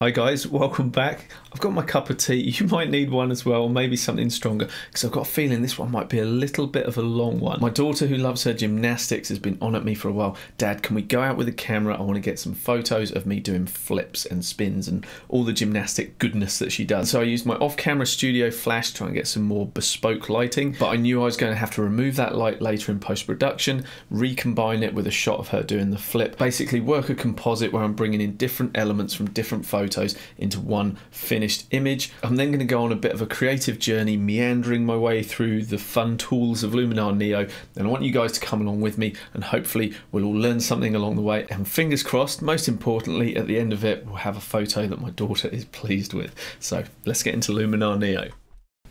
Hi guys, welcome back. I've got my cup of tea. You might need one as well, maybe something stronger, because I've got a feeling this one might be a little bit of a long one. My daughter, who loves her gymnastics, has been on at me for a while. Dad, can we go out with a camera? I want to get some photos of me doing flips and spins and all the gymnastic goodness that she does. So I used my off-camera studio flash to try and get some more bespoke lighting, but I knew I was going to have to remove that light later in post-production, recombine it with a shot of her doing the flip, basically work a composite where I'm bringing in different elements from different photos into one finished image. I'm then going to go on a bit of a creative journey, meandering my way through the fun tools of Luminar Neo, and I want you guys to come along with me, and hopefully we'll all learn something along the way, and fingers crossed, most importantly, at the end of it we'll have a photo that my daughter is pleased with. So let's get into Luminar Neo.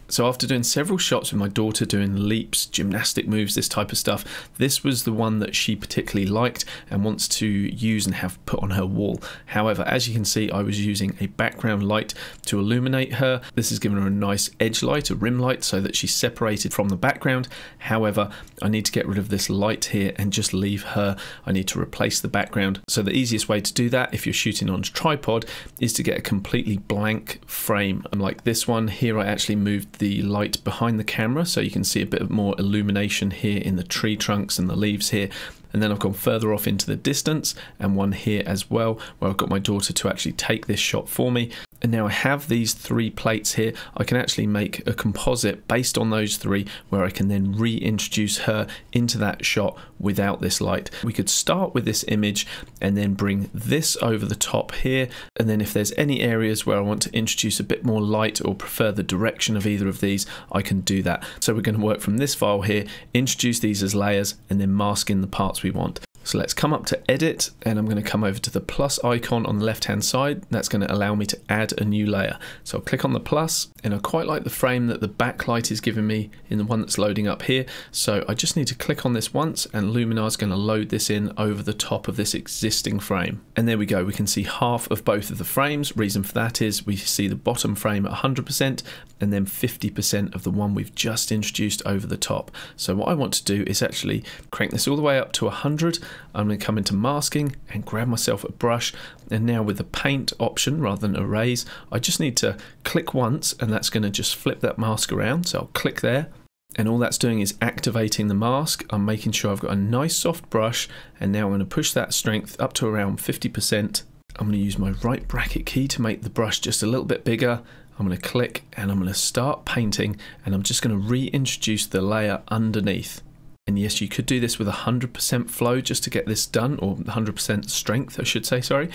So after doing several shots with my daughter doing leaps, gymnastic moves, this type of stuff, this was the one that she particularly liked and wants to use and have put on her wall. However, as you can see, I was using a background light to illuminate her. This has given her a nice edge light, a rim light, so that she's separated from the background. However, I need to get rid of this light here and just leave her. I need to replace the background. So the easiest way to do that, if you're shooting on a tripod, is to get a completely blank frame. And like this one here, I actually moved the light behind the camera so you can see a bit more illumination here in the tree trunks and the leaves here, and then I've gone further off into the distance and one here as well where I've got my daughter to actually take this shot for me. And now I have these three plates here. I can actually make a composite based on those three where I can then reintroduce her into that shot without this light. We could start with this image and then bring this over the top here, and then if there's any areas where I want to introduce a bit more light or prefer the direction of either of these, I can do that. So we're going to work from this file here, introduce these as layers, and then mask in the parts we want. So let's come up to edit, and I'm going to come over to the plus icon on the left hand side. That's going to allow me to add a new layer. So I'll click on the plus, and I quite like the frame that the backlight is giving me in the one that's loading up here. So I just need to click on this once, and Luminar's going to load this in over the top of this existing frame. And there we go, we can see half of both of the frames. Reason for that is we see the bottom frame at 100% and then 50% of the one we've just introduced over the top. So what I want to do is actually crank this all the way up to 100. I'm going to come into masking and grab myself a brush, and now with the paint option rather than erase, I just need to click once and that's going to just flip that mask around. So I'll click there, and all that's doing is activating the mask. I'm making sure I've got a nice soft brush, and now I'm going to push that strength up to around 50%. I'm going to use my right bracket key to make the brush just a little bit bigger. I'm going to click and I'm going to start painting, and I'm just going to reintroduce the layer underneath. And yes, you could do this with 100% flow just to get this done, or 100% strength, I should say, sorry.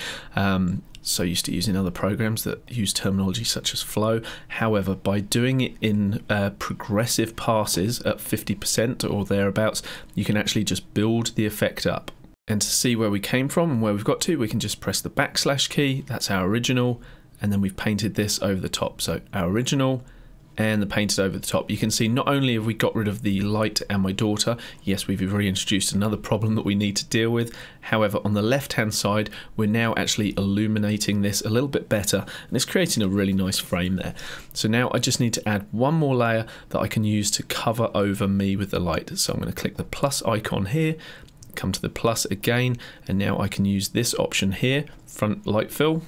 So used to using other programs that use terminology such as flow. However, by doing it in progressive passes at 50% or thereabouts, you can actually just build the effect up. And to see where we came from and where we've got to, we can just press the backslash key. That's our original. And then we've painted this over the top. So our original, and the painted over the top. You can see not only have we got rid of the light and my daughter, yes, we've reintroduced another problem that we need to deal with. However, on the left hand side, we're now actually illuminating this a little bit better, and it's creating a really nice frame there. So now I just need to add one more layer that I can use to cover over me with the light. So I'm going to click the plus icon here, come to the plus again, and now I can use this option here, front light fill.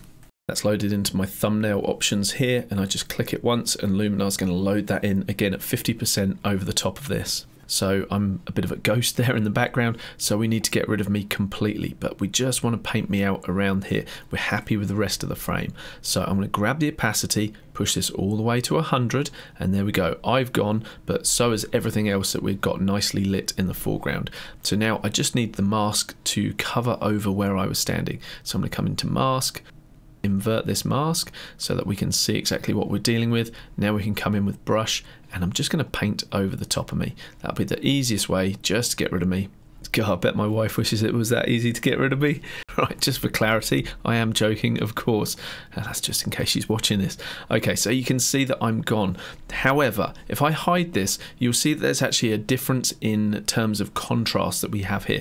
That's loaded into my thumbnail options here, and I just click it once and Luminar's going to load that in again at 50% over the top of this. So I'm a bit of a ghost there in the background, so we need to get rid of me completely, but we just want to paint me out around here. We're happy with the rest of the frame. So I'm going to grab the opacity, push this all the way to 100, and there we go. I've gone, but so is everything else that we've got nicely lit in the foreground. So now I just need the mask to cover over where I was standing. So I'm going to come into mask, invert this mask so that we can see exactly what we're dealing with. Now we can come in with brush, and I'm just going to paint over the top of me. That'll be the easiest way just to get rid of me. God, I bet my wife wishes it was that easy to get rid of me. Right, just for clarity, I am joking, of course. That's just in case she's watching this. Okay, so you can see that I'm gone. However, if I hide this, you'll see that there's actually a difference in terms of contrast that we have here.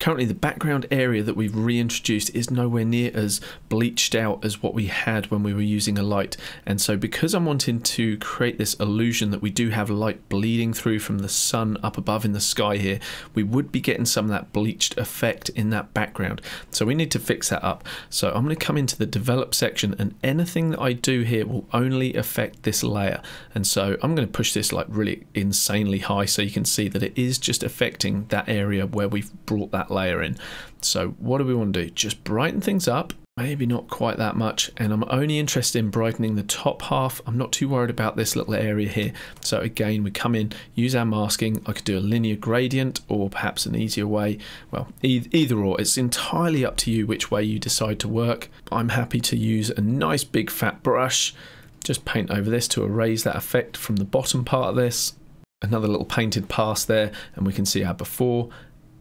Currently the background area that we've reintroduced is nowhere near as bleached out as what we had when we were using a light, and so because I'm wanting to create this illusion that we do have light bleeding through from the sun up above in the sky here, we would be getting some of that bleached effect in that background, so we need to fix that up. So I'm going to come into the develop section, and anything that I do here will only affect this layer, and so I'm going to push this like really insanely high so you can see that it is just affecting that area where we've brought that layer in. So what do we want to do? Just brighten things up, maybe not quite that much, and I'm only interested in brightening the top half. I'm not too worried about this little area here. So again, we come in, use our masking. I could do a linear gradient, or perhaps an easier way, well, either or, it's entirely up to you which way you decide to work. I'm happy to use a nice big fat brush, just paint over this to erase that effect from the bottom part of this. Another little painted pass there, and we can see our before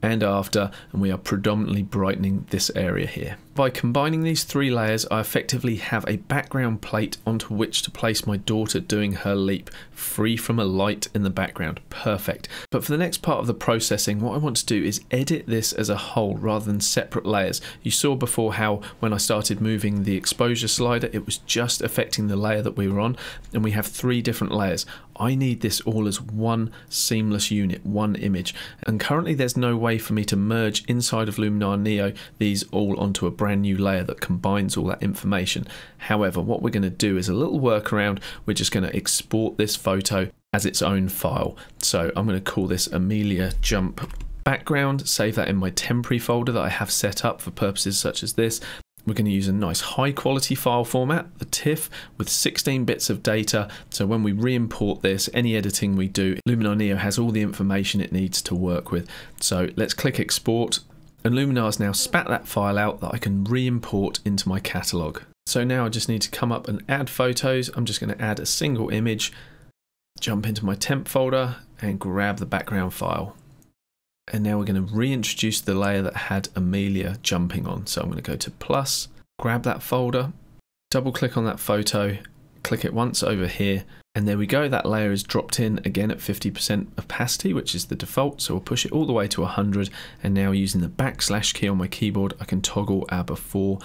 and after, and we are predominantly brightening this area here. By combining these three layers, I effectively have a background plate onto which to place my daughter doing her leap, free from a light in the background. Perfect. But for the next part of the processing, what I want to do is edit this as a whole rather than separate layers. You saw before how when I started moving the exposure slider, it was just affecting the layer that we were on, and we have three different layers. I need this all as one seamless unit, one image, and currently there's no way for me to merge inside of Luminar Neo these all onto a brand new layer that combines all that information. However, what we're going to do is a little workaround. We're just going to export this photo as its own file. So I'm going to call this Amelia Jump Background, save that in my temporary folder that I have set up for purposes such as this. We're going to use a nice high quality file format, the TIFF, with 16 bits of data. So when we re-import this, any editing we do, Luminar Neo has all the information it needs to work with. So let's click export. And Luminar's now spat that file out that I can re-import into my catalogue. So now I just need to come up and add photos. I'm just going to add a single image, jump into my temp folder and grab the background file. And now we're going to reintroduce the layer that had Amelia jumping on. So I'm going to go to plus, grab that folder, double click on that photo, click it once over here, and there we go. That layer is dropped in again at 50% opacity, which is the default. So we'll push it all the way to 100. And now using the backslash key on my keyboard, I can toggle our before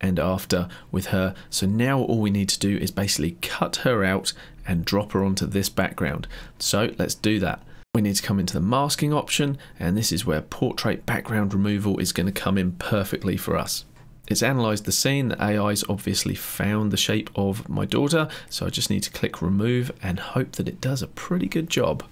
and after with her. So now all we need to do is basically cut her out and drop her onto this background. So let's do that. We need to come into the masking option, and this is where portrait background removal is going to come in perfectly for us. It's analysed the scene, the AI's obviously found the shape of my daughter, so I just need to click remove and hope that it does a pretty good job.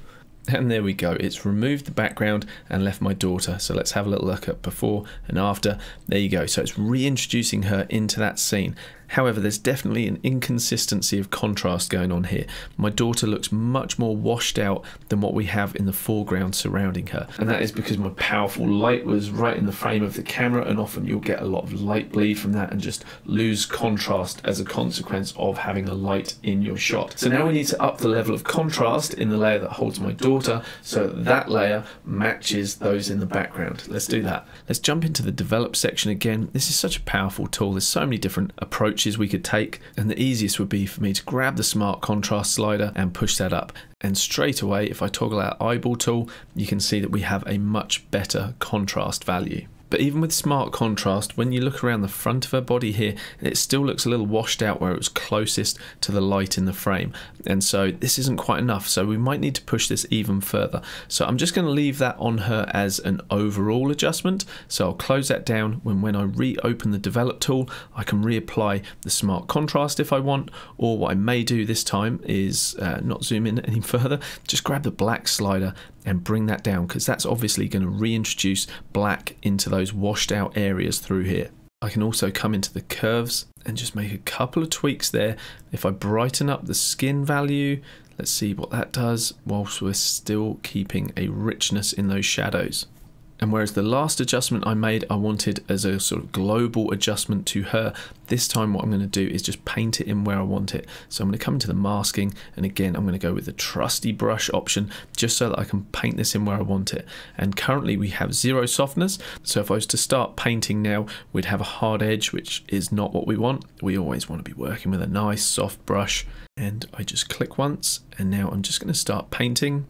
And there we go, it's removed the background and left my daughter. So let's have a little look at before and after. There you go, so it's reintroducing her into that scene. However, there's definitely an inconsistency of contrast going on here. My daughter looks much more washed out than what we have in the foreground surrounding her. And that is because my powerful light was right in the frame of the camera, and often you'll get a lot of light bleed from that and just lose contrast as a consequence of having a light in your shot. So now we need to up the level of contrast in the layer that holds my daughter so that layer matches those in the background. Let's do that. Let's jump into the develop section again. This is such a powerful tool. There's so many different approaches we could take, and the easiest would be for me to grab the smart contrast slider and push that up, and straight away if I toggle our eyeball tool you can see that we have a much better contrast value. But even with smart contrast, when you look around the front of her body here, it still looks a little washed out where it was closest to the light in the frame, and so this isn't quite enough, so we might need to push this even further. So I'm just going to leave that on her as an overall adjustment, so I'll close that down. When I reopen the develop tool, I can reapply the smart contrast if I want, or what I may do this time is not zoom in any further, just grab the black slider and bring that down, because that's obviously going to reintroduce black into those washed out areas through here. I can also come into the curves and just make a couple of tweaks there. If I brighten up the skin value, let's see what that does whilst we're still keeping a richness in those shadows. And whereas the last adjustment I made I wanted as a sort of global adjustment to her, this time what I'm going to do is just paint it in where I want it. So I'm going to come into the masking, and again I'm going to go with the trusty brush option just so that I can paint this in where I want it. And currently we have zero softness, so if I was to start painting now we'd have a hard edge, which is not what we want. We always want to be working with a nice soft brush, and I just click once, and now I'm just going to start painting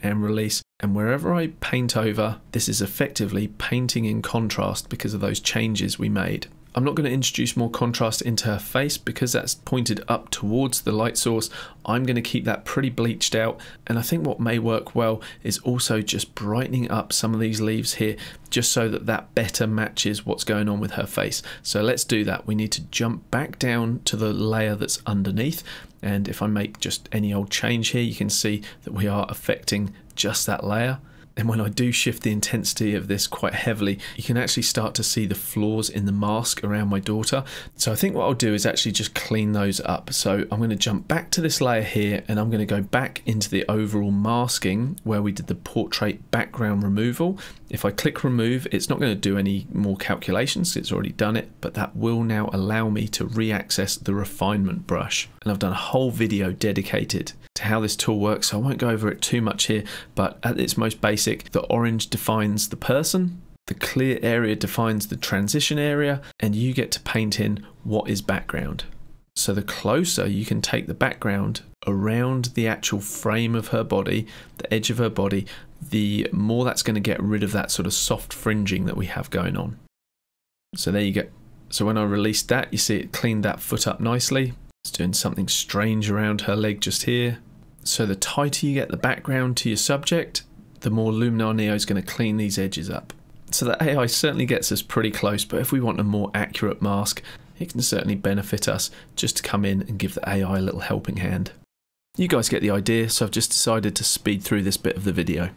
and release. And wherever I paint over, this is effectively painting in contrast because of those changes we made. I'm not going to introduce more contrast into her face because that's pointed up towards the light source. I'm going to keep that pretty bleached out. And I think what may work well is also just brightening up some of these leaves here just so that that better matches what's going on with her face. So let's do that. We need to jump back down to the layer that's underneath. And if I make just any old change here, you can see that we are affecting just that layer. And when I do shift the intensity of this quite heavily, you can actually start to see the flaws in the mask around my daughter. So I think what I'll do is actually just clean those up. So I'm going to jump back to this layer here, and I'm going to go back into the overall masking where we did the portrait background removal. If I click remove, it's not going to do any more calculations. It's already done it, but that will now allow me to re-access the refinement brush. And I've done a whole video dedicated to how this tool works, so I won't go over it too much here, but at its most basic, the orange defines the person, the clear area defines the transition area, and you get to paint in what is background. So the closer you can take the background around the actual frame of her body, the edge of her body, the more that's going to get rid of that sort of soft fringing that we have going on. So there you go. So when I released that, you see it cleaned that foot up nicely. It's doing something strange around her leg just here. So the tighter you get the background to your subject, the more Luminar Neo is going to clean these edges up. So that AI certainly gets us pretty close, but if we want a more accurate mask, it can certainly benefit us just to come in and give the AI a little helping hand. You guys get the idea, so I've just decided to speed through this bit of the video.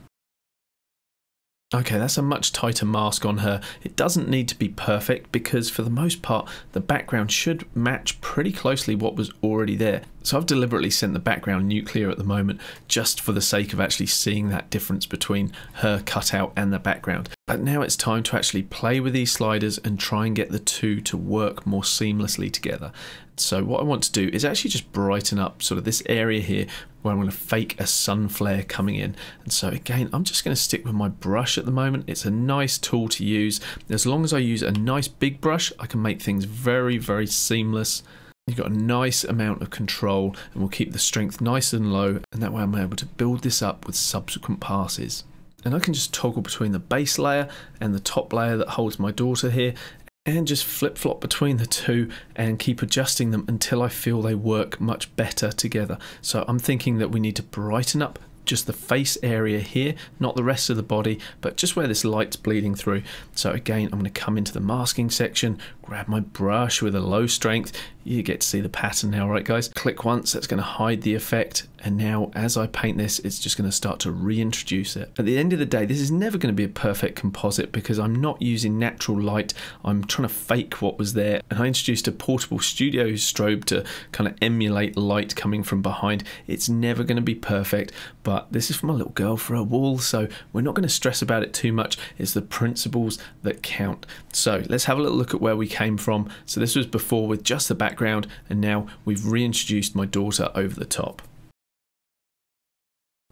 Okay, that's a much tighter mask on her. It doesn't need to be perfect because for the most part, the background should match pretty closely what was already there. So I've deliberately sent the background nuclear at the moment just for the sake of actually seeing that difference between her cutout and the background. But now it's time to actually play with these sliders and try and get the two to work more seamlessly together. So what I want to do is actually just brighten up sort of this area here where I'm going to fake a sun flare coming in. And so again, I'm just going to stick with my brush at the moment. It's a nice tool to use. As long as I use a nice big brush, I can make things very, very seamless. You've got a nice amount of control, and we'll keep the strength nice and low, and that way I'm able to build this up with subsequent passes. And I can just toggle between the base layer and the top layer that holds my daughter here, and just flip-flop between the two and keep adjusting them until I feel they work much better together. So I'm thinking that we need to brighten up just the face area here, not the rest of the body, but just where this light's bleeding through. So again, I'm going to come into the masking section, grab my brush with a low strength. You get to see the pattern now, right guys? Click once, that's going to hide the effect. And now as I paint this, it's just going to start to reintroduce it. At the end of the day, this is never going to be a perfect composite because I'm not using natural light. I'm trying to fake what was there. And I introduced a portable studio strobe to kind of emulate light coming from behind. It's never going to be perfect, but this is for my little girl for her wall. So we're not going to stress about it too much. It's the principles that count. So let's have a little look at where we came from. So this was before with just the background, and now we've reintroduced my daughter over the top.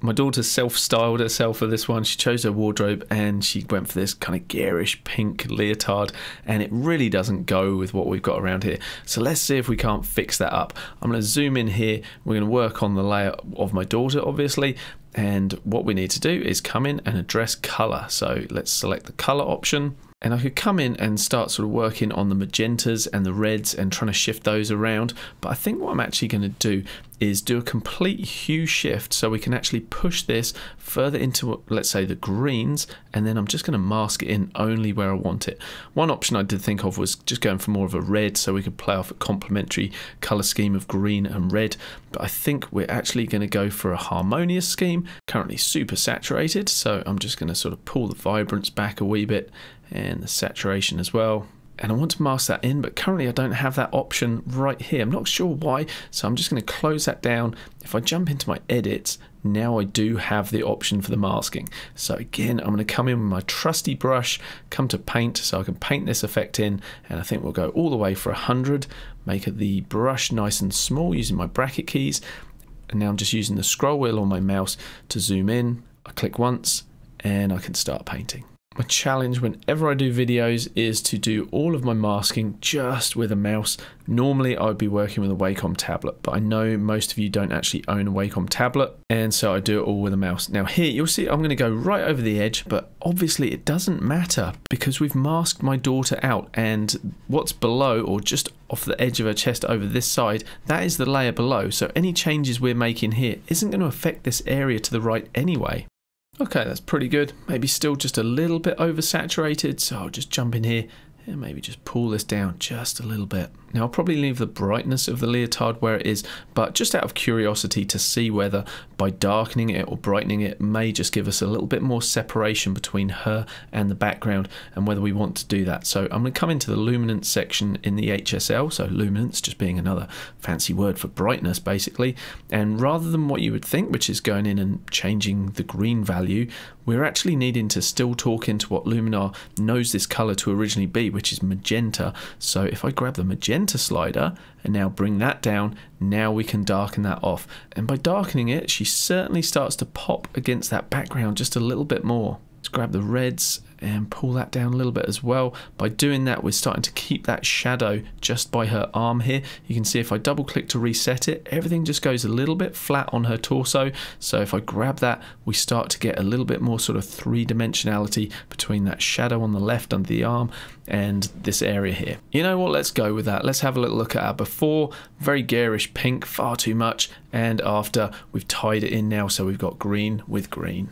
My daughter self-styled herself for this one. She chose her wardrobe and she went for this kind of garish pink leotard, and it really doesn't go with what we've got around here. So let's see if we can't fix that up. I'm going to zoom in here. We're going to work on the layer of my daughter, obviously. And what we need to do is come in and address color. So let's select the color option. And I could come in and start sort of working on the magentas and the reds and trying to shift those around. But I think what I'm actually going to do is do a complete hue shift so we can actually push this further into, let's say, the greens. And then I'm just going to mask it in only where I want it. One option I did think of was just going for more of a red so we could play off a complementary color scheme of green and red. But I think we're actually going to go for a harmonious scheme, currently super saturated. So I'm just going to sort of pull the vibrance back a wee bit, and the saturation as well. And I want to mask that in, but currently I don't have that option right here. I'm not sure why, so I'm just going to close that down. If I jump into my edits, now I do have the option for the masking. So again, I'm going to come in with my trusty brush, come to paint, so I can paint this effect in, and I think we'll go all the way for 100, make the brush nice and small using my bracket keys. And now I'm just using the scroll wheel on my mouse to zoom in. I click once, and I can start painting. My challenge whenever I do videos is to do all of my masking just with a mouse. Normally I would be working with a Wacom tablet, but I know most of you don't actually own a Wacom tablet, and so I do it all with a mouse. Now here you'll see I'm going to go right over the edge, but obviously it doesn't matter because we've masked my daughter out, and what's below or just off the edge of her chest over this side, that is the layer below, so any changes we're making here isn't going to affect this area to the right anyway. Okay, that's pretty good. Maybe still just a little bit oversaturated, so I'll just jump in here and maybe just pull this down just a little bit. Now I'll probably leave the brightness of the leotard where it is, but just out of curiosity to see whether by darkening it or brightening it may just give us a little bit more separation between her and the background, and whether we want to do that. So I'm going to come into the luminance section in the HSL, so luminance just being another fancy word for brightness basically, and rather than what you would think, which is going in and changing the green value, we're actually needing to still talk into what Luminar knows this color to originally be, which is magenta. So if I grab the magenta slider and now bring that down, now we can darken that off. And by darkening it, she certainly starts to pop against that background just a little bit more. Let's grab the reds and pull that down a little bit as well. By doing that, we're starting to keep that shadow just by her arm here. You can see if I double click to reset it, everything just goes a little bit flat on her torso. So if I grab that, we start to get a little bit more sort of three-dimensionality between that shadow on the left under the arm and this area here. You know what, let's go with that. Let's have a little look at our before, very garish pink, far too much, and after, we've tied it in now, so we've got green with green.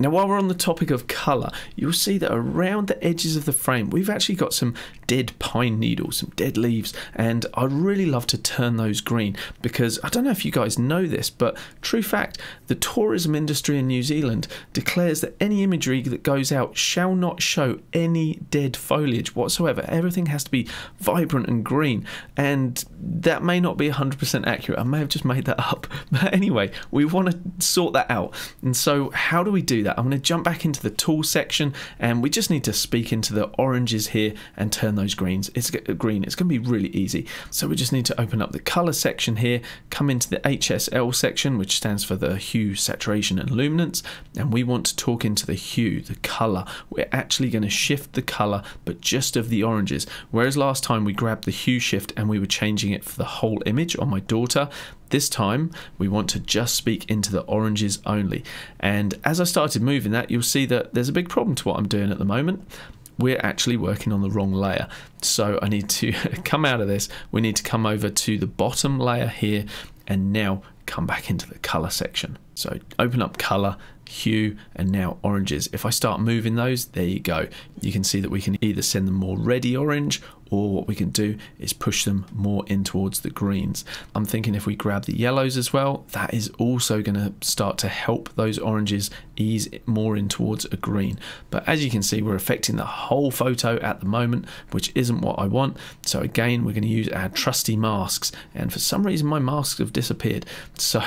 Now while we're on the topic of colour, you'll see that around the edges of the frame we've actually got some dead pine needles, some dead leaves, and I really love to turn those green because I don't know if you guys know this, but true fact, the tourism industry in New Zealand declares that any imagery that goes out shall not show any dead foliage whatsoever. Everything has to be vibrant and green, and that may not be 100% accurate. I may have just made that up, but anyway, we want to sort that out. And so how do we do that? I'm going to jump back into the tool section, and we just need to speak into the oranges here and turn those greens. It's going to be really easy. So we just need to open up the color section here, come into the HSL section, which stands for the hue, saturation and luminance, and we want to talk into the hue, the color. We're actually going to shift the color, but just of the oranges, whereas last time we grabbed the hue shift and we were changing it for the whole image on my daughter. This time we want to just speak into the oranges only. And as I started moving that, you'll see that there's a big problem to what I'm doing at the moment. We're actually working on the wrong layer. So I need to come out of this. We need to come over to the bottom layer here and now come back into the color section. So open up color, hue, and now oranges. If I start moving those, there you go. You can see that we can either send them more reddy orange, or what we can do is push them more in towards the greens. I'm thinking if we grab the yellows as well, that is also going to start to help those oranges ease more in towards a green. But as you can see, we're affecting the whole photo at the moment, which isn't what I want. So again, we're going to use our trusty masks, and for some reason my masks have disappeared, so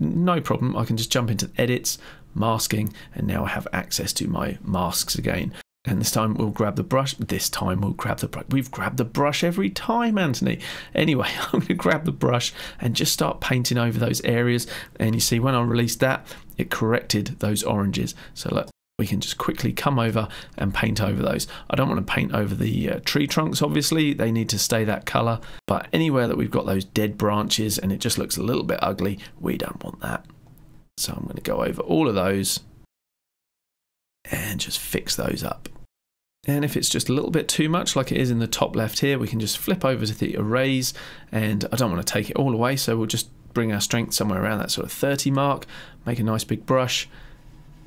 no problem, I can just jump into edits, masking, and now I have access to my masks again. And this time we'll grab the brush. We've grabbed the brush every time, Anthony. Anyway, I'm going to grab the brush and just start painting over those areas. And you see when I released that, it corrected those oranges. So look, we can just quickly come over and paint over those. I don't want to paint over the tree trunks, obviously. They need to stay that color. But anywhere that we've got those dead branches and it just looks a little bit ugly, we don't want that. So I'm going to go over all of those and just fix those up. And if it's just a little bit too much, like it is in the top left here, we can just flip over to the arrays, and I don't want to take it all away, so we'll just bring our strength somewhere around that sort of 30 mark, make a nice big brush,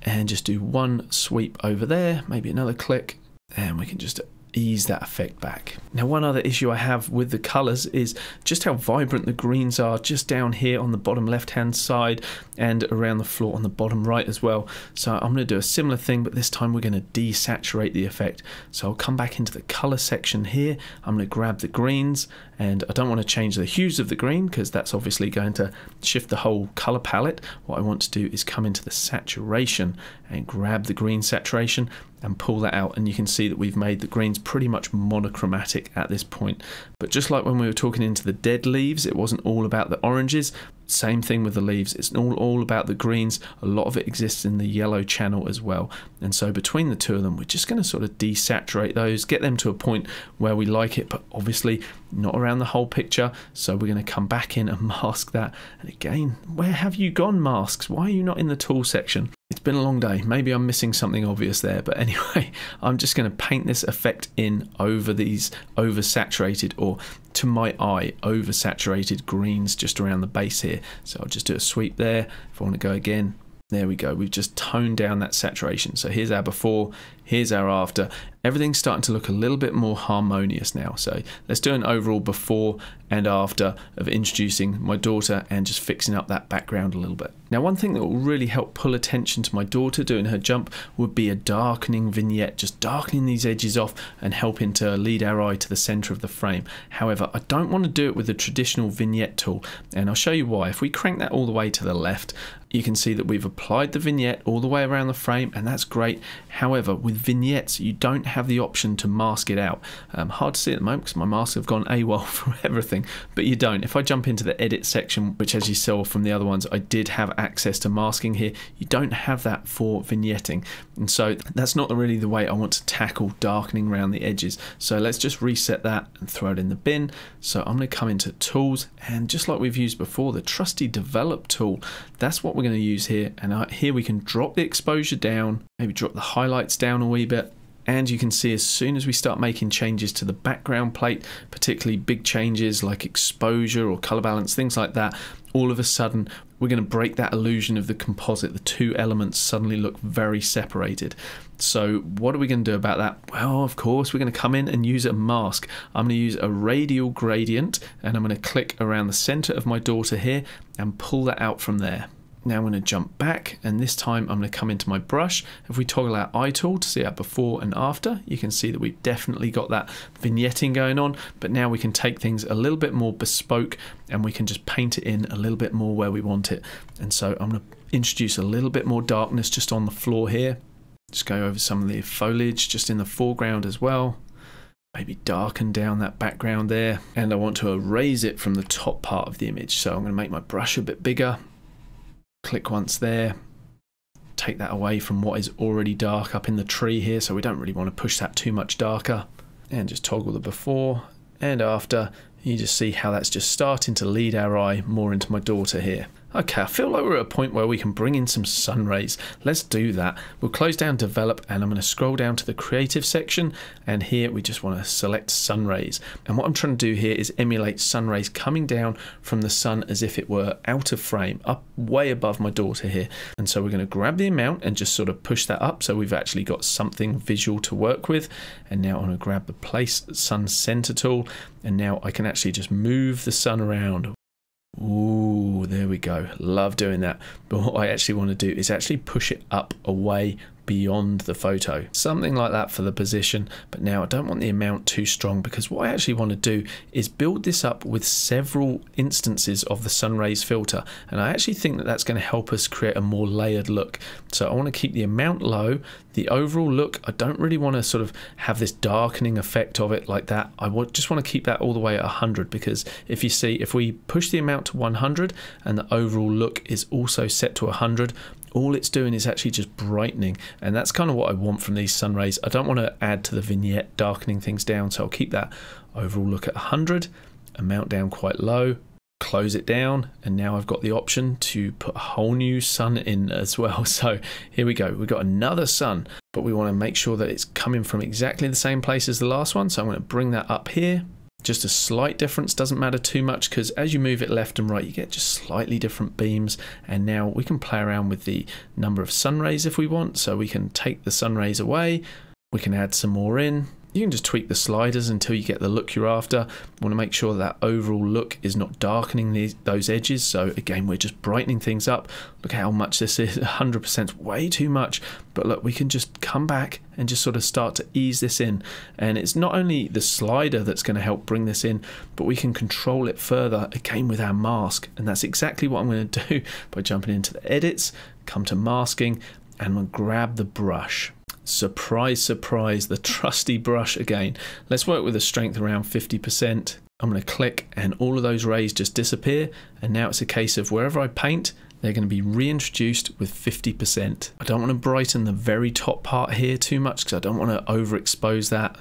and just do one sweep over there, maybe another click, and we can just ease that effect back. Now one other issue I have with the colors is just how vibrant the greens are just down here on the bottom left hand side and around the floor on the bottom right as well. So I'm going to do a similar thing, but this time we're going to desaturate the effect. So I'll come back into the color section here, I'm going to grab the greens, and I don't want to change the hues of the green because that's obviously going to shift the whole color palette. What I want to do is come into the saturation and grab the green saturation, and pull that out, and you can see that we've made the greens pretty much monochromatic at this point. But just like when we were talking into the dead leaves, it wasn't all about the oranges, same thing with the leaves, it's all about the greens. A lot of it exists in the yellow channel as well, and so between the two of them we're just going to sort of desaturate those, get them to a point where we like it, but obviously not around the whole picture. So we're going to come back in and mask that. And again, where have you gone, masks? Why are you not in the tool section? It's been a long day, maybe I'm missing something obvious there, but anyway, I'm just going to paint this effect in over these oversaturated, or to my eye, oversaturated greens just around the base here. So I'll just do a sweep there. If I want to go again, there we go. We've just toned down that saturation. So here's our before, here's our after. Everything's starting to look a little bit more harmonious now. So let's do an overall before and after of introducing my daughter and just fixing up that background a little bit. Now, one thing that will really help pull attention to my daughter doing her jump would be a darkening vignette, just darkening these edges off and helping to lead our eye to the center of the frame. However, I don't want to do it with the traditional vignette tool, and I'll show you why. If we crank that all the way to the left, you can see that we've applied the vignette all the way around the frame, and that's great. However, with vignettes, you don't have the option to mask it out. Hard to see at the moment because my masks have gone AWOL for everything, but you don't. If I jump into the edit section, which as you saw from the other ones, I did have access to masking here, you don't have that for vignetting. And so that's not really the way I want to tackle darkening around the edges. So let's just reset that and throw it in the bin. So I'm going to come into tools, and just like we've used before, the trusty develop tool, that's what we're going to use here. And here we can drop the exposure down, maybe drop the highlights down a wee bit. And you can see as soon as we start making changes to the background plate, particularly big changes like exposure or color balance, things like that, all of a sudden we're going to break that illusion of the composite. The two elements suddenly look very separated. So what are we going to do about that? Well, of course, we're going to come in and use a mask. I'm going to use a radial gradient, and I'm going to click around the center of my daughter here and pull that out from there. Now I'm going to jump back, and this time I'm going to come into my brush. If we toggle our eye tool to see our before and after, you can see that we've definitely got that vignetting going on, but now we can take things a little bit more bespoke, and we can just paint it in a little bit more where we want it. And so I'm going to introduce a little bit more darkness just on the floor here. Just go over some of the foliage just in the foreground as well. Maybe darken down that background there. And I want to erase it from the top part of the image. So I'm going to make my brush a bit bigger. Click once there, take that away from what is already dark up in the tree here, so we don't really want to push that too much darker, and just toggle the before and after. You just see how that's just starting to lead our eye more into my daughter here. Okay, I feel like we're at a point where we can bring in some sun rays. Let's do that. We'll close down develop, and I'm going to scroll down to the creative section, and here we just want to select sun rays. And what I'm trying to do here is emulate sun rays coming down from the sun as if it were out of frame, up way above my daughter here. And so we're going to grab the amount and just sort of push that up so we've actually got something visual to work with. And now I'm going to grab the place sun center tool, and now I can actually just move the sun around. Ooh, there we go. Love doing that. But what I actually want to do is actually push it up away beyond the photo. Something like that for the position. But now I don't want the amount too strong, because what I actually want to do is build this up with several instances of the sun rays filter. And I actually think that that's going to help us create a more layered look. So I want to keep the amount low. The overall look, I don't really want to sort of have this darkening effect of it like that. I just want to keep that all the way at 100, because if you see, if we push the amount to 100 and the overall look is also set to 100, all it's doing is actually just brightening, and that's kind of what I want from these sun rays. I don't want to add to the vignette darkening things down, so I'll keep that overall look at 100, amount down quite low, close it down, and now I've got the option to put a whole new sun in as well. So here we go, we've got another sun, but we want to make sure that it's coming from exactly the same place as the last one, so I'm going to bring that up here. Just a slight difference, doesn't matter too much, because as you move it left and right you get just slightly different beams. And now we can play around with the number of sun rays if we want, so we can take the sun rays away, we can add some more in. You can just tweak the sliders until you get the look you're after. You want to make sure that overall look is not darkening those edges, so again we're just brightening things up. Look how much this is, 100%, way too much. But look, we can just come back and just sort of start to ease this in. And it's not only the slider that's going to help bring this in, but we can control it further again with our mask. And that's exactly what I'm going to do by jumping into the edits, come to masking, and we'll grab the brush. Surprise, surprise, the trusty brush again. Let's work with a strength around 50%. I'm going to click and all of those rays just disappear. And now it's a case of wherever I paint, they're going to be reintroduced with 50%. I don't want to brighten the very top part here too much because I don't want to overexpose that.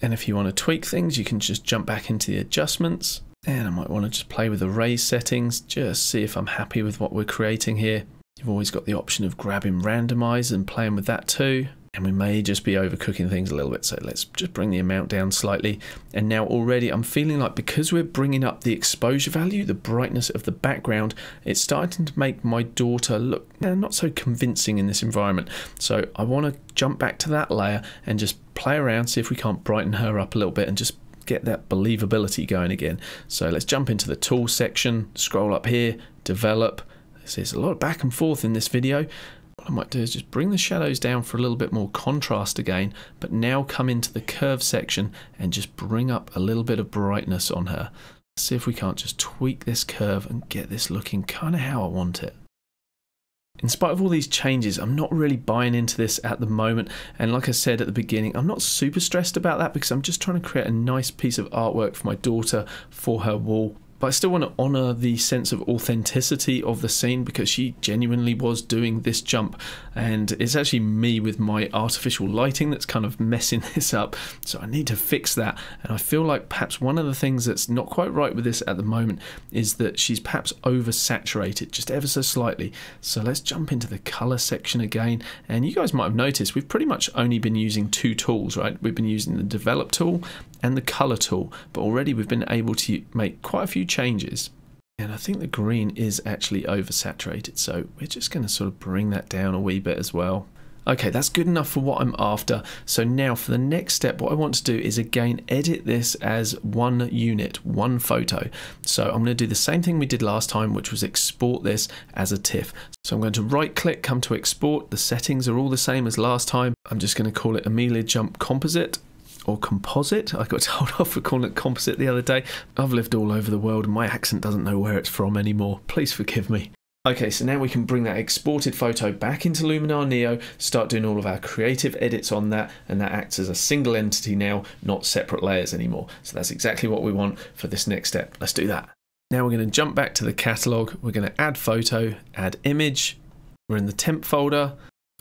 And if you want to tweak things, you can just jump back into the adjustments. And I might want to just play with the ray settings, just see if I'm happy with what we're creating here. You've always got the option of grabbing randomize and playing with that too. And we may just be overcooking things a little bit, so let's just bring the amount down slightly. And now already I'm feeling like because we're bringing up the exposure value, the brightness of the background, it's starting to make my daughter look not so convincing in this environment. So I want to jump back to that layer and just play around, see if we can't brighten her up a little bit and just get that believability going again. So let's jump into the tool section, scroll up here, develop. There's a lot of back and forth in this video. What I might do is just bring the shadows down for a little bit more contrast again, but now come into the curve section and just bring up a little bit of brightness on her. Let's see if we can't just tweak this curve and get this looking kind of how I want it. In spite of all these changes, I'm not really buying into this at the moment. And like I said at the beginning, I'm not super stressed about that because I'm just trying to create a nice piece of artwork for my daughter for her wall. But I still want to honour the sense of authenticity of the scene because she genuinely was doing this jump, and it's actually me with my artificial lighting that's kind of messing this up, so I need to fix that. And I feel like perhaps one of the things that's not quite right with this at the moment is that she's perhaps oversaturated just ever so slightly. So let's jump into the colour section again, and you guys might have noticed we've pretty much only been using two tools, right? We've been using the develop tool and the color tool, but already we've been able to make quite a few changes. And I think the green is actually oversaturated, so we're just going to sort of bring that down a wee bit as well. Okay, that's good enough for what I'm after. So now for the next step, what I want to do is again edit this as one unit, one photo. So I'm going to do the same thing we did last time, which was export this as a TIFF. So I'm going to right click, come to export. The settings are all the same as last time. I'm just going to call it Amelia Jump Composite. Or composite. I got told off for calling it composite the other day. I've lived all over the world and my accent doesn't know where it's from anymore. Please forgive me. Okay, so now we can bring that exported photo back into Luminar Neo, start doing all of our creative edits on that, and that acts as a single entity now, not separate layers anymore. So that's exactly what we want for this next step. Let's do that. Now we're going to jump back to the catalog. We're going to add photo, add image. We're in the temp folder.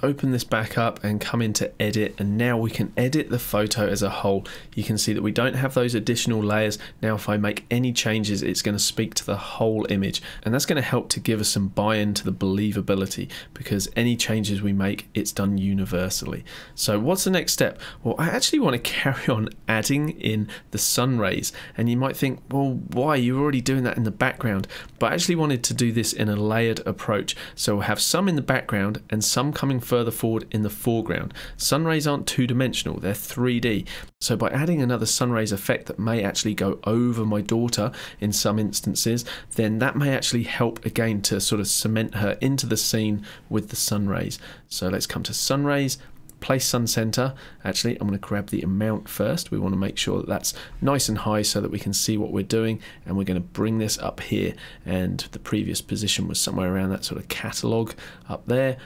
Open this back up and come into edit, and now we can edit the photo as a whole. You can see that we don't have those additional layers. Now if I make any changes, it's going to speak to the whole image, and that's going to help to give us some buy-in to the believability, because any changes we make, it's done universally. So what's the next step? Well, I actually want to carry on adding in the sun rays, and you might think, well, why? You're already doing that in the background. But I actually wanted to do this in a layered approach, so we'll have some in the background and some coming further forward in the foreground. Sun rays aren't two-dimensional, they're 3D. So by adding another sun rays effect that may actually go over my daughter in some instances, then that may actually help again to sort of cement her into the scene with the sun rays. So let's come to sun rays, place sun center. Actually, I'm going to grab the amount first. We want to make sure that that's nice and high so that we can see what we're doing, and we're going to bring this up here, and the previous position was somewhere around that sort of catalog up there.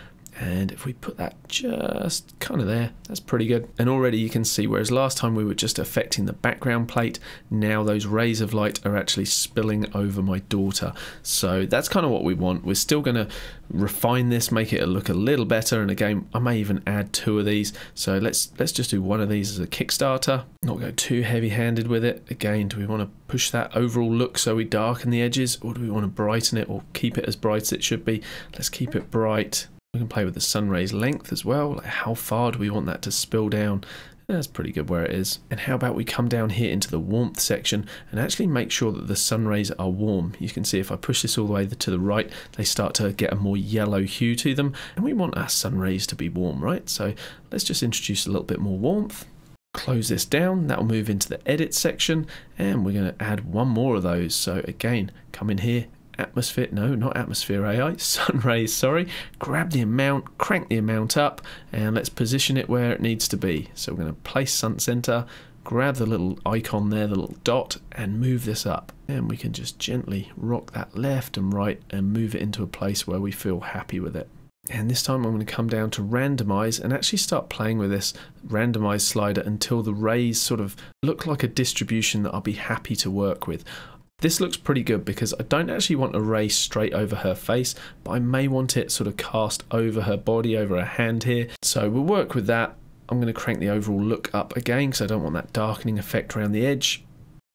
And if we put that just kind of there, that's pretty good. And already you can see, whereas last time we were just affecting the background plate, now those rays of light are actually spilling over my daughter. So that's kind of what we want. We're still going to refine this, make it look a little better. And again, I may even add two of these. So let's just do one of these as a Kickstarter, not go too heavy-handed with it. Again, do we want to push that overall look so we darken the edges, or do we want to brighten it or keep it as bright as it should be? Let's keep it bright. We can play with the sun rays length as well, like how far do we want that to spill down? That's pretty good where it is. And how about we come down here into the warmth section and actually make sure that the sun rays are warm. You can see if I push this all the way to the right, they start to get a more yellow hue to them, and we want our sun rays to be warm, right? So let's just introduce a little bit more warmth. Close this down, that'll move into the edit section, and we're going to add one more of those. So again, come in here, atmosphere, no, not atmosphere AI, sun rays, sorry. Grab the amount, crank the amount up, and let's position it where it needs to be. So we're going to place sun center, grab the little icon there, the little dot, and move this up. And we can just gently rock that left and right and move it into a place where we feel happy with it. And this time I'm going to come down to randomize and actually start playing with this randomize slider until the rays sort of look like a distribution that I'll be happy to work with. This looks pretty good because I don't actually want a ray straight over her face, but I may want it sort of cast over her body, over her hand here. So we'll work with that. I'm going to crank the overall look up again because I don't want that darkening effect around the edge.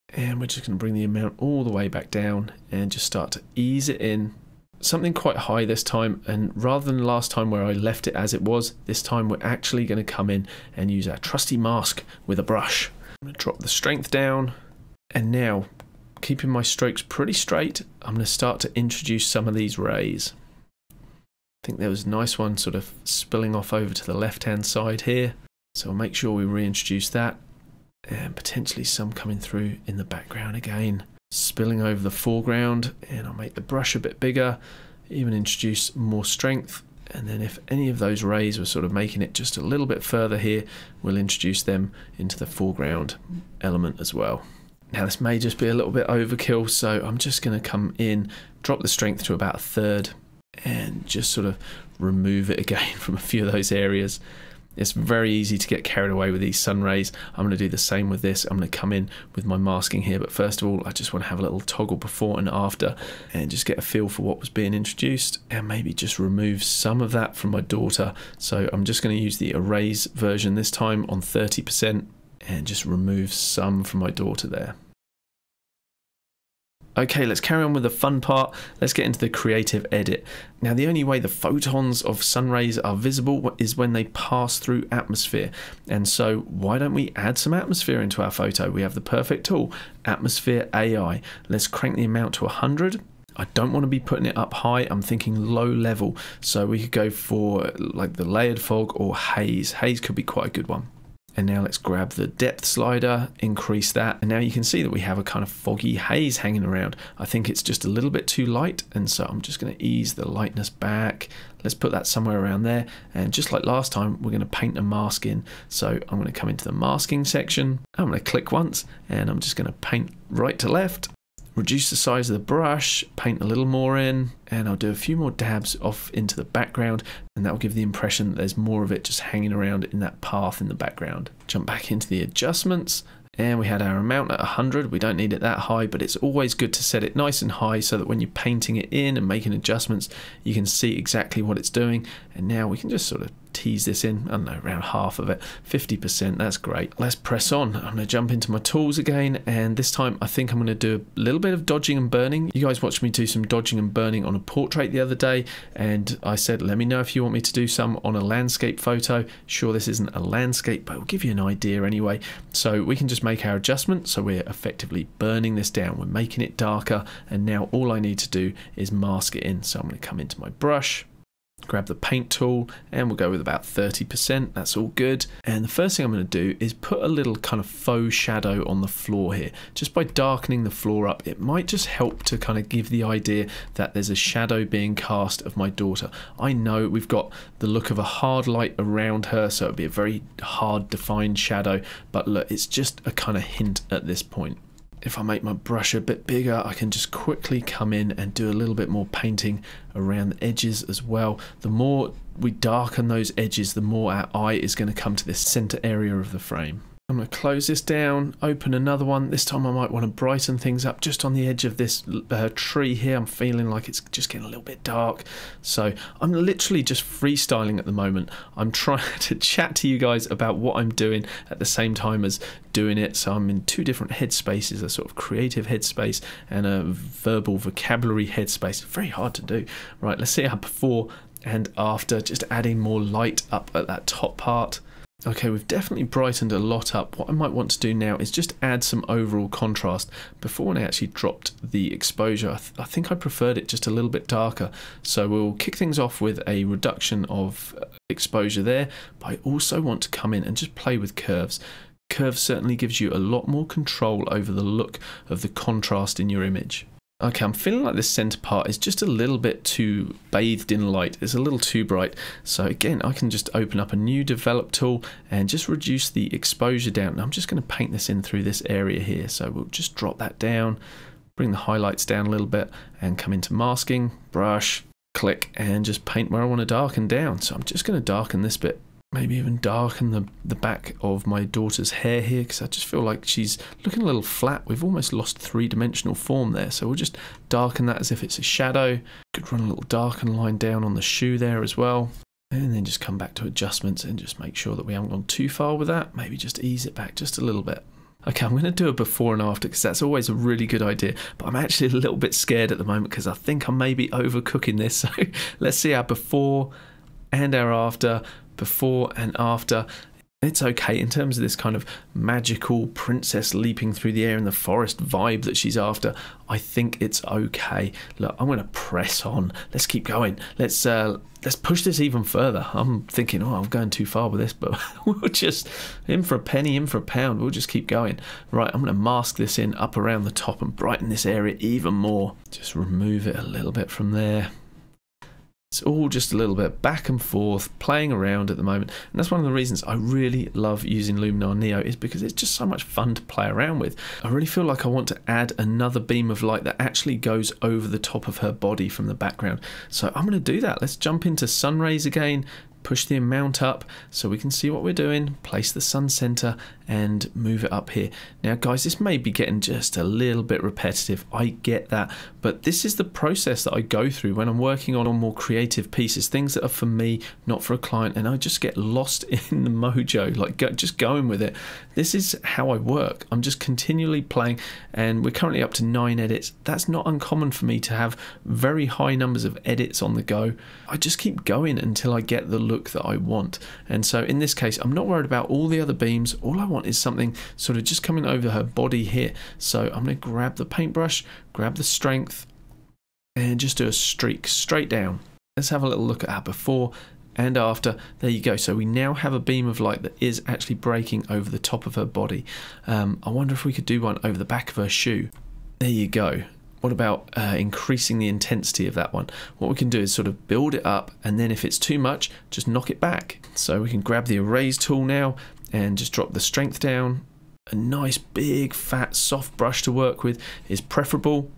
And we're just going to bring the amount all the way back down and just start to ease it in. Something quite high this time, and rather than last time where I left it as it was, this time we're actually going to come in and use our trusty mask with a brush. I'm going to drop the strength down, and now keeping my strokes pretty straight, I'm going to start to introduce some of these rays. I think there was a nice one sort of spilling off over to the left hand side here, so I'll make sure we reintroduce that, and potentially some coming through in the background again, spilling over the foreground. And I'll make the brush a bit bigger, even introduce more strength, and then if any of those rays were sort of making it just a little bit further here, we'll introduce them into the foreground element as well. Now this may just be a little bit overkill, so I'm just going to come in, drop the strength to about a third, and just sort of remove it again from a few of those areas. It's very easy to get carried away with these sun rays. I'm going to do the same with this. I'm going to come in with my masking here, but first of all I just want to have a little toggle before and after and just get a feel for what was being introduced, and maybe just remove some of that from my daughter. So I'm just going to use the erase version this time on 30% and just remove some from my daughter there. Okay, let's carry on with the fun part. Let's get into the creative edit. Now, the only way the photons of sun rays are visible is when they pass through atmosphere. And so why don't we add some atmosphere into our photo? We have the perfect tool, Atmosphere AI. Let's crank the amount to 100. I don't want to be putting it up high. I'm thinking low level. So we could go for like the layered fog or haze. Haze could be quite a good one. And now let's grab the depth slider, increase that, and now you can see that we have a kind of foggy haze hanging around. I think it's just a little bit too light, and so I'm just going to ease the lightness back. Let's put that somewhere around there, and just like last time, we're going to paint a mask in. So I'm going to come into the masking section, I'm going to click once, and I'm just going to paint right to left, reduce the size of the brush, paint a little more in, and I'll do a few more dabs off into the background, and that'll give the impression that there's more of it just hanging around in that path in the background. Jump back into the adjustments, and we had our amount at 100. We don't need it that high, but it's always good to set it nice and high so that when you're painting it in and making adjustments, you can see exactly what it's doing. And now we can just sort of tease this in, I don't know, around half of it, 50%, that's great. Let's press on. I'm going to jump into my tools again, and this time I think I'm going to do a little bit of dodging and burning. You guys watched me do some dodging and burning on a portrait the other day, and I said let me know if you want me to do some on a landscape photo. Sure, this isn't a landscape, but it'll give you an idea anyway. So we can just make our adjustment, so we're effectively burning this down, we're making it darker, and now all I need to do is mask it in. So I'm going to come into my brush, grab the paint tool, and we'll go with about 30%. That's all good. And the first thing I'm going to do is put a little kind of faux shadow on the floor here. Just by darkening the floor up, it might just help to kind of give the idea that there's a shadow being cast of my daughter. I know we've got the look of a hard light around her, so it'd be a very hard defined shadow, but look, it's just a kind of hint at this point. If I make my brush a bit bigger, I can just quickly come in and do a little bit more painting around the edges as well. The more we darken those edges, the more our eye is going to come to this center area of the frame. I'm going to close this down, open another one. This time I might want to brighten things up just on the edge of this tree here. I'm feeling like it's just getting a little bit dark. So I'm literally just freestyling at the moment. I'm trying to chat to you guys about what I'm doing at the same time as doing it. So I'm in two different headspaces, a sort of creative headspace and a verbal vocabulary headspace. Very hard to do. Right, let's see how before and after, just adding more light up at that top part. Okay, we've definitely brightened a lot up. What I might want to do now is just add some overall contrast. Before, when I actually dropped the exposure, I think I preferred it just a little bit darker. So we'll kick things off with a reduction of exposure there, but I also want to come in and just play with curves. Curves certainly gives you a lot more control over the look of the contrast in your image. Okay, I'm feeling like this center part is just a little bit too bathed in light. It's a little too bright. So again, I can just open up a new develop tool and just reduce the exposure down. And I'm just going to paint this in through this area here. So we'll just drop that down, bring the highlights down a little bit, and come into masking, brush, click and just paint where I want to darken down. So I'm just going to darken this bit, maybe even darken the back of my daughter's hair here, because I just feel like she's looking a little flat. We've almost lost three-dimensional form there, so we'll just darken that as if it's a shadow. Could run a little darken line down on the shoe there as well, and then just come back to adjustments and just make sure that we haven't gone too far with that. Maybe just ease it back just a little bit. Okay, I'm going to do a before and after because that's always a really good idea, but I'm actually a little bit scared at the moment because I think I may be overcooking this. So let's see our before and our after. Before and after. It's okay in terms of this kind of magical princess leaping through the air in the forest vibe that she's after. I think it's okay. Look, I'm going to press on. Let's keep going. Let's push this even further. I'm thinking, oh, I'm going too far with this, but we'll just, in for a penny, in for a pound, we'll just keep going. Right, I'm going to mask this in up around the top and brighten this area even more. Just remove it a little bit from there. It's all just a little bit back and forth, playing around at the moment. And that's one of the reasons I really love using Luminar Neo, is because it's just so much fun to play around with. I really feel like I want to add another beam of light that actually goes over the top of her body from the background. So I'm going to do that. Let's jump into sun rays again, push the amount up so we can see what we're doing, place the sun center and move it up here. Now guys, this may be getting just a little bit repetitive. I get that, but this is the process that I go through when I'm working on more creative pieces, things that are for me, not for a client, and I just get lost in the mojo, like just going with it. This is how I work. I'm just continually playing, and we're currently up to 9 edits. That's not uncommon for me to have very high numbers of edits on the go. I just keep going until I get the look that I want. And so in this case, I'm not worried about all the other beams. All I want is something sort of just coming over her body here. So I'm going to grab the paintbrush, grab the strength, and just do a streak straight down. Let's have a little look at our before and after. There you go. So we now have a beam of light that is actually breaking over the top of her body. I wonder if we could do one over the back of her shoe. There you go. What about increasing the intensity of that one? What we can do is sort of build it up, and then if it's too much, just knock it back. So we can grab the erase tool now and just drop the strength down. A nice big fat soft brush to work with is preferable,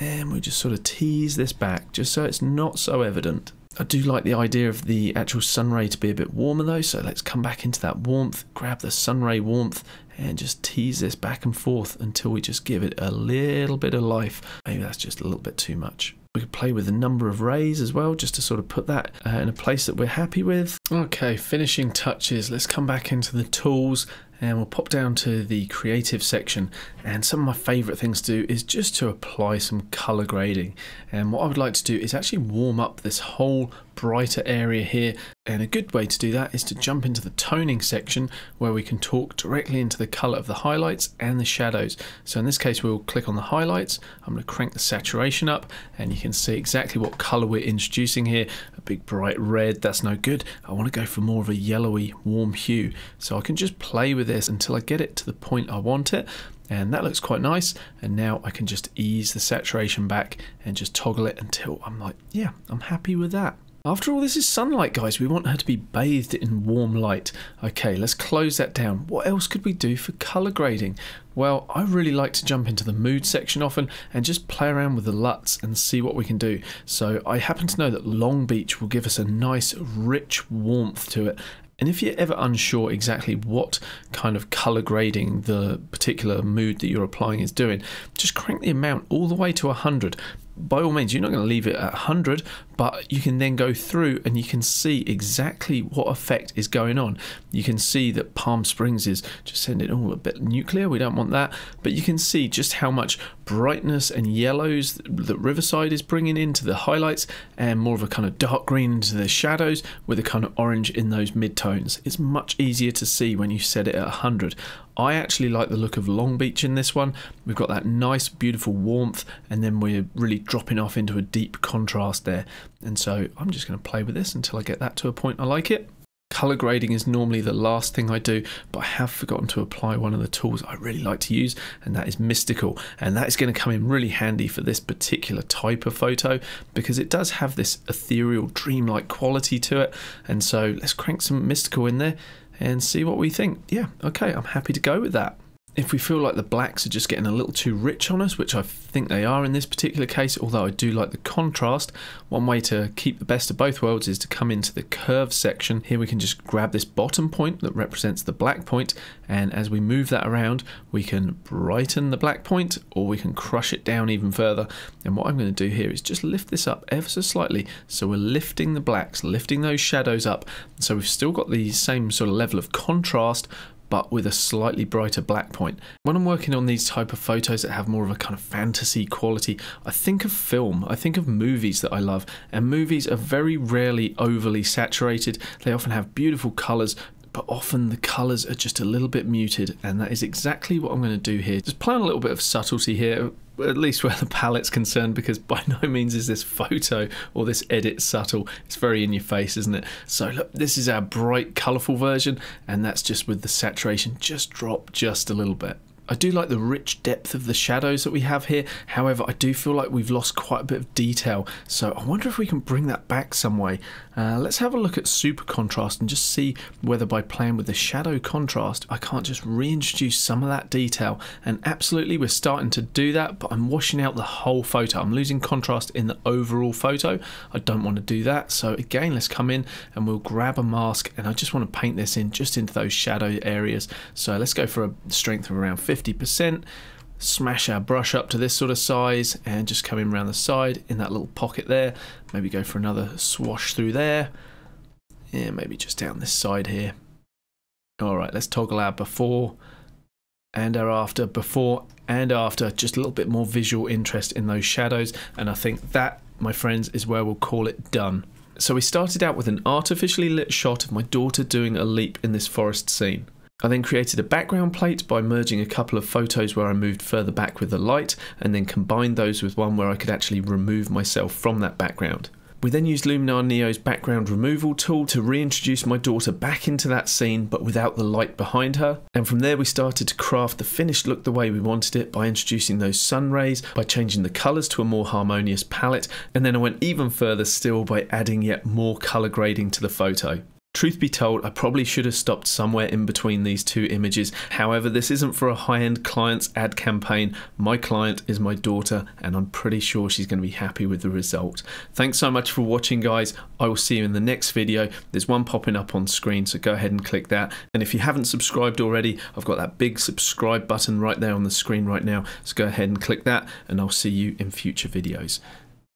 and we just sort of tease this back just so it's not so evident. I do like the idea of the actual sunray to be a bit warmer though, so let's come back into that warmth, grab the sunray warmth, and just tease this back and forth until we just give it a little bit of life. Maybe that's just a little bit too much. We could play with the number of rays as well, just to sort of put that in a place that we're happy with. Okay, finishing touches. Let's come back into the tools, and we'll pop down to the creative section, and some of my favorite things to do is just to apply some color grading. And what I would like to do is actually warm up this whole brighter area here, and a good way to do that is to jump into the toning section where we can talk directly into the color of the highlights and the shadows. So in this case, we'll click on the highlights. I'm going to crank the saturation up, and you can see exactly what color we're introducing here. A big bright red, that's no good. I want to go for more of a yellowy warm hue, so I can just play with this until I get it to the point I want it, and that looks quite nice. And now I can just ease the saturation back and just toggle it until I'm like, yeah, I'm happy with that. After all, this is sunlight, guys. We want her to be bathed in warm light. Okay, let's close that down. What else could we do for color grading? Well, I really like to jump into the mood section often and just play around with the LUTs and see what we can do. So I happen to know that Long Beach will give us a nice rich warmth to it. And if you're ever unsure exactly what kind of color grading the particular mood that you're applying is doing, just crank the amount all the way to 100. By all means, you're not going to leave it at 100, but you can then go through and you can see exactly what effect is going on. You can see that Palm Springs is just sending all a bit nuclear. We don't want that, but you can see just how much brightness and yellows that Riverside is bringing into the highlights, and more of a kind of dark green into the shadows with a kind of orange in those midtones. It's much easier to see when you set it at 100. I actually like the look of Long Beach in this one. We've got that nice, beautiful warmth, and then we're really dropping off into a deep contrast there. And so I'm just going to play with this until I get that to a point I like it. Color grading is normally the last thing I do, but I have forgotten to apply one of the tools I really like to use, and that is Mystical. And that is going to come in really handy for this particular type of photo, because it does have this ethereal, dreamlike quality to it. And so let's crank some Mystical in there and see what we think. Yeah, okay, I'm happy to go with that. if we feel like the blacks are just getting a little too rich on us, which I think they are in this particular case, although I do like the contrast, one way to keep the best of both worlds is to come into the curve section. Here we can just grab this bottom point that represents the black point, and as we move that around, we can brighten the black point, or we can crush it down even further. And what I'm going to do here is just lift this up ever so slightly, so we're lifting the blacks, lifting those shadows up, so we've still got the same sort of level of contrast, but with a slightly brighter black point. When I'm working on these type of photos that have more of a kind of fantasy quality, I think of film, I think of movies that I love, and movies are very rarely overly saturated. They often have beautiful colours, but often the colours are just a little bit muted, and that is exactly what I'm going to do here. Just playing a little bit of subtlety here, at least where the palette's concerned, because by no means is this photo or this edit subtle. It's very in your face, isn't it? So look, this is our bright, colourful version, and that's just with the saturation just drop just a little bit. I do like the rich depth of the shadows that we have here, however I do feel like we've lost quite a bit of detail, so I wonder if we can bring that back some way. Let's have a look at super contrast and just see whether by playing with the shadow contrast I can't just reintroduce some of that detail. And absolutely we're starting to do that, but I'm washing out the whole photo. I'm losing contrast in the overall photo. I don't want to do that, so again let's come in and we'll grab a mask, and I just want to paint this in just into those shadow areas. So let's go for a strength of around 50%, smash our brush up to this sort of size, and just come in around the side in that little pocket there. Maybe go for another swash through there, and yeah, maybe just down this side here. Alright, let's toggle our before and our after, before and after, just a little bit more visual interest in those shadows, and I think that, my friends, is where we'll call it done. So we started out with an artificially lit shot of my daughter doing a leap in this forest scene. I then created a background plate by merging a couple of photos where I moved further back with the light, and then combined those with one where I could actually remove myself from that background. We then used Luminar Neo's background removal tool to reintroduce my daughter back into that scene, but without the light behind her. And from there we started to craft the finished look the way we wanted it by introducing those sun rays, by changing the colours to a more harmonious palette, and then I went even further still by adding yet more colour grading to the photo. Truth be told, I probably should have stopped somewhere in between these two images. However, this isn't for a high-end client's ad campaign. My client is my daughter, and I'm pretty sure she's going to be happy with the result. Thanks so much for watching, guys. I will see you in the next video. There's one popping up on screen, so go ahead and click that. And if you haven't subscribed already, I've got that big subscribe button right there on the screen right now. So go ahead and click that, and I'll see you in future videos.